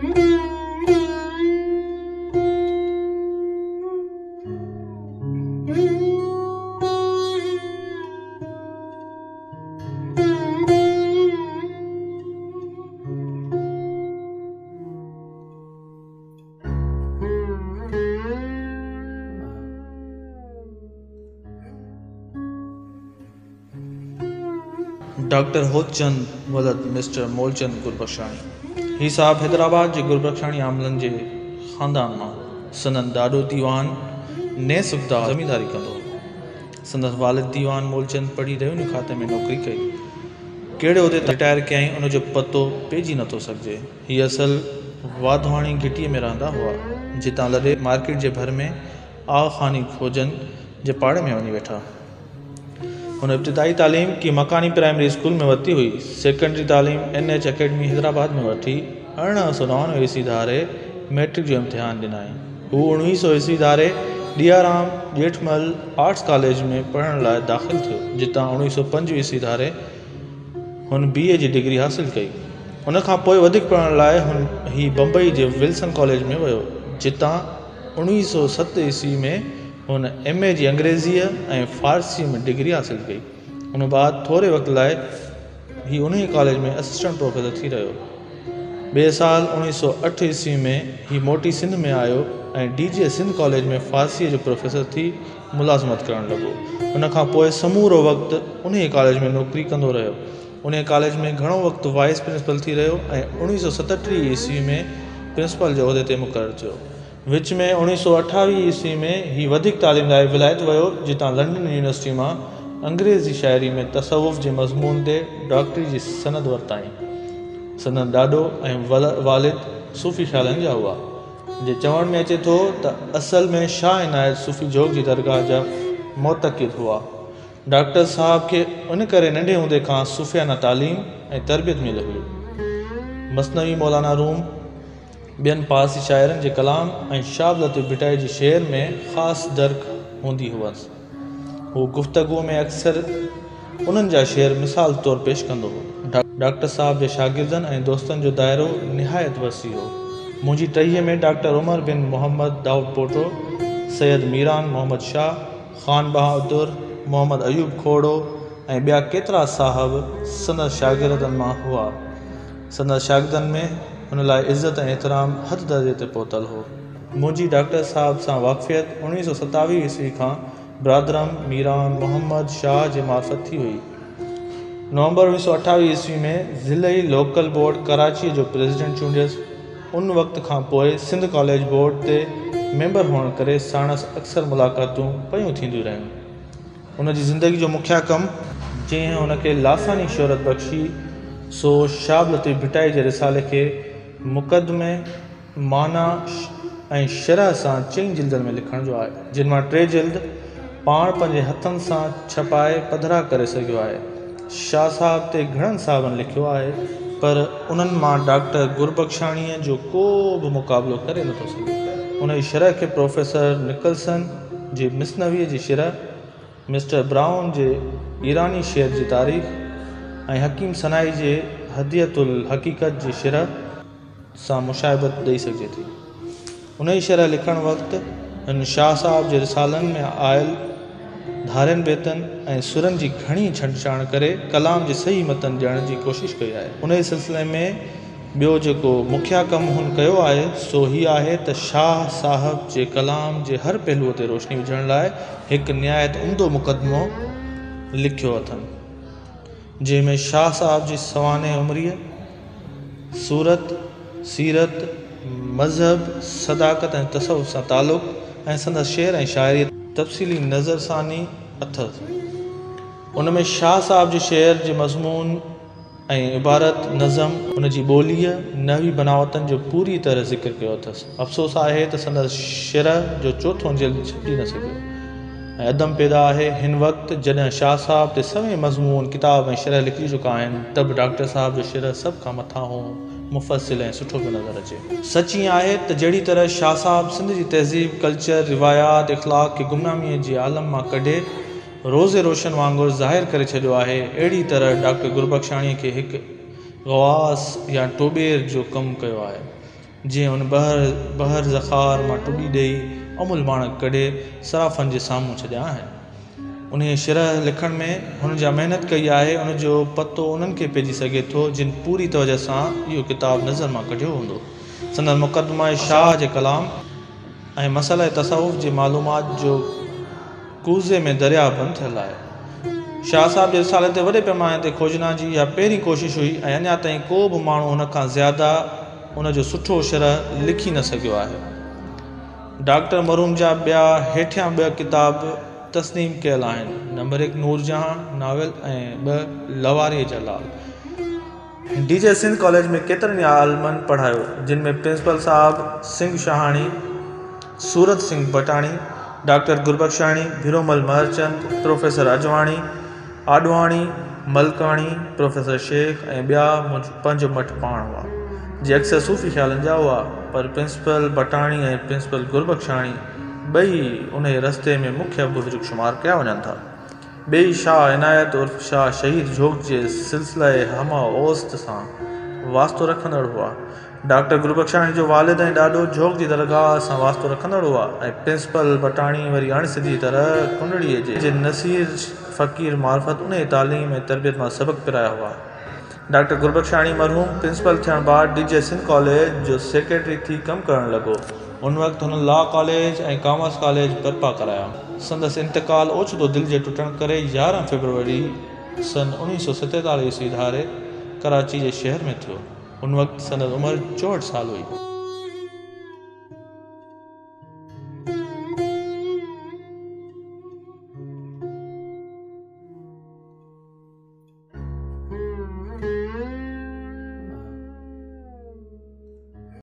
Dr. Hotchand Mr. Molchand Gurbakhshani. He sahab Hyderabad je Gurbakhshani amlan je khandan ma sandan dado diwan ne subda zamindari kando. Sandan walid diwan Molchand padhi rayo ne khate mein naukri kai. Kede ode retire kya hai unho jo pato peji na to sakje. He asal Vadhwani gitiye mein randa hua jita lade market je bhar mein a khani khojan je paade mein wani baitha. उन्हें इब्तिदाई तालीम की मकानी primary school में वरती हुई secondary तालीम NH academy Hyderabad में वरती 1999 ईस्वी धारे मैट्रिक जो इम्तिहान ॾिनाई हू 1900 ईस्वी धारे दियाराम जेठमल आर्ट्स कॉलेज में पढ़ण लाइ दाख़िल थियो जितां 1905 ईस्वी धारे हुन BA जी डिग्री हासिल कई उन खां पोइ वधीक पढ़ण लाइ हुन ही बम्बई जे विल्सन कॉलेज में वियो जितां 1907 ईस्वी में उन MA जी अंग्रेजीअ ऐं फारसी में डिग्री हासिल कई उन बाद थोरे वक़्त लाइ ही उन ही कॉलेज में असिस्टेंट प्रोफेसर थी रहियो बे साल 1908 ईस्वी में ही मोटी सिंध में आयो ऐं DJ सिंध कॉलेज में फारसीअ जो प्रोफेसर थी मुलाज़िमत करणु लॻो उन खां पोइ समूरो वक़्तु उन ही कॉलेज में नौकरी कंदो रहियो उन ही कॉलेज में घणो वक़्तु वाइस प्रिंसिपल थी रहियो ऐं 1937 ईस्वी में प्रिंसिपल जे उहिदे ते मुक़ररु थियो विच में 1928 ईस्वी में ही वधिक तालीम लाइ विलायत वियो जितां लंडन यूनिवर्सिटी मां अंग्रेज़ी शायरी में तसवुफ़ जे मज़मून ते डॉक्टरी जी सनद वरिताई सनद ॾाॾो ऐं वालिद सूफ़ी शालनि जा हुआ जे चवण में अचे थो त असल में शाह इनायत सूफ़ी जोग जी दरगाह जा मोतक़िद हुआ डॉक्टर साहब खे उन करे नंढे हूंदे खां सूफ़ियाना तालीम ऐं तरबियत मिली हुई मसनवी मौलाना रूम बियन पारसी शायरन जे कलाम ऐं शाह लतीफ़ भिटाई जी शेर में ख़ासि दर्क हूंदी हुअसि हू गुफ़्तगू में अक्सर उन्हनि जा शेर मिसाल तौरु पेश कंदो हो डॉक्टर साहब जे शागिर्दनि ऐं दोस्तनि जो दाइरो निहायत वसी हो मुंहिंजी टहीअ में डॉक्टर उमर बिन मोहम्मद दाऊद पोटो सैयद मीरान मोहम्मद शाह ख़ान बहादुर मोहम्मद अयूब खोड़ो ऐं ॿिया केतिरा साहब संदसि शागिर्दनि मां हुआ संदसि शागिर्दनि में उन लाइ इज़्ज़त ऐं एहतराम हद दर्जे ते पहुतल हो मुंहिंजी डॉक्टर साहब सां वाक़फ़ियत 1927 ईस्वी खां ब्रादरम मीरान मोहम्मद शाह जे मार्फत थी हुई नवंबर 1928 ईस्वी में ज़िलई लोकल बोर्ड कराची जो प्रेसिडेंट चूंडियसि उन वक़्त खां पोइ सिंध कॉलेज बोर्ड ते मेंबर हुअण करे साणसि अक्सर मुलाक़ातूं पयूं थींदियूं रहियूं उन जी ज़िंदगी जो मुखिया कमु जंहिं हुन खे लासानी शोहरत बख़्शी सो शाह लतीफ़ भिटाई जे रिसाले खे मुक़दमे माना ऐं शरह सां चई जिल्दनि में लिखण जो आहे जिन मां टे जिल्द पाण पंहिंजे हथनि सां छपाए पधरा करे सघियो आहे शाह साहब ते घणनि साहबनि लिखियो आहे पर उन्हनि मां डॉक्टर गुरबख्शाणीअ जो को बि मुक़ाबिलो करे नथो सघे उन जी शरह खे प्रोफेसर निकलसन जी मिसनवीअ जी शरह मिस्टर ब्राउन जे ईरानी शेर जी तारीख़ ऐं हकीम सनाई जे हदयत उल हक़ीक़त जी शरह सां मुशाहिबत ॾेई सघिजे थी उन जी शरह लिखणु वक़्तु हिन शाह साहब जे रिसालनि में आयल धारनि बेतनि ऐं सुरनि जी घणी छंछाण करे कलाम जे सही मतन ॼाणण जी कोशिशि कई आहे उन जे सिलसिले में ॿियो जेको मुखिया कमु हुन कयो आहे सो ही आहे त शाह साहब जे कलाम जे हर पहलूअ ते रोशनी विझण लाइ हिकु निहायत उम्दो मुक़दमो लिखियो अथनि जंहिंमें शाह साहब जी सवाने उमिरीअ सूरत सीरत मज़हब सदाकत ऐं तसवुफ़ सां तालुक़ ऐं संदसि शेर ऐं शाइरी तफ़सीली नज़रसानी अथसि उन में शाह साहब जे शेर जे मज़मून ऐं इबारत नज़म उन जी ॿोलीअ नवी बनावतनि जो पूरी तरह ज़िक्र कयो अथसि अफ़सोस आहे त संदसि शरह जो चोथों जिल्द छपी न सघियो ऐं अदम पैदा आहे हिन वक़्तु जॾहिं शाह साहब ते सभई मज़मून किताब ऐं शरह लिखी चुका आहिनि तब डॉक्टर साहब जो शरह सभ खां मथां हो मुफ़सिल ऐं सुठो पियो नज़र अचे सच ईअं आहे त जहिड़ी तरह शाह साहब सिंध जी तहज़ीब कल्चर रिवायात इख़लाक़ खे गुमनामीअ जे आलम मां कढे रोज़े रोशन वांगुरु ज़ाहिर करे छॾियो आहे अहिड़ी तरह डॉक्टर गुरबख्शाणीअ खे हिकु गवास या टोबेर जो कमु कयो आहे जे हुन बहर ज़ख़ार मां टुडी ॾेई अमुल बाण कढे सराफ़नि जे साम्हूं छॾिया आहिनि। उन शरह लिखण में हुन जा महिनत कई आहे, उन जो पतो उन्हनि खे पइजी सघे थो जिन पूरी तवजह सां इहो किताब नज़र मां कढियो हूंदो। संदन मुक़दमा शाह जे कलाम ऐं मसला तसवुफ़ जी मालूमात जो कूज़े में दरिया बंद थियल आहे। शाह साहब जे रिसाले ते वॾे पैमाने ते खोजना जी इहा पहिरीं कोशिश हुई ऐं अञा ताईं को बि माण्हू हुन खां ज़्यादा उन जो सुठो शरह लिखी न सघियो आहे। डॉक्टर मरूम जा ॿिया हेठियां ॿ किताब तस्नीम कयल आहिनि। नंबर 1 नूरजहां नावल ऐं 2 लवारे जा लाल। डीजे सिंध कॉलेज में केतिरनि आलमनि पढ़ायो, जिन में principal Sahib Singh Shahani, Surat Singh Patani, doctor गुरबख्शाणी, Wiromal Mahchand, professor Ajwani, Advani, Malkani, professor Shaikh ऐं ॿिया 5 मठ पाण हुआ जे अक्सर सूफ़ी ख़्यालनि जा हुआ, पर प्रिंसिपल पटाणी ऐं प्रिंसिपल गुरबख्शाणी ॿई उन रस्ते में मुख्य बुज़ुर्ग शुमार कया वञनि था। ॿई शाह इनायत और शाह शहीद जोग जे सिलसिले हमा ओस्त सां वास्तो रखंदड़ हुआ। डॉक्टर गुरबख्शाणी जो वालिद ऐं ॾाॾो जोग जी दरगाह सां वास्तो रखंदड़ हुआ ऐं प्रिंसिपल पटाणी वरी अणसिधी तरह कुंडलीअ जे नसीर फ़क़ीर मार्फत उन तालीम ऐं तरबियत मां सबक़ पिराया हुआ। डॉक्टर गुरबख्शाणी मरहूम प्रिंसिपल थियण बाद डीजे सिंध कॉलेज जो सेक्रेटरी थी कमु करणु लॻो। उन वक़्तु हुन लॉ कॉलेज ऐं कॉमर्स कॉलेज बर्पा कराया। संदसि इंतकाल ओचितो दिलि जे टुटण करे 11 फ़रवरी सन 1947 ईस्वी धारे कराची जे शहर में थियो। उन वक़्तु संदसि उमिरि 64 साल हुई।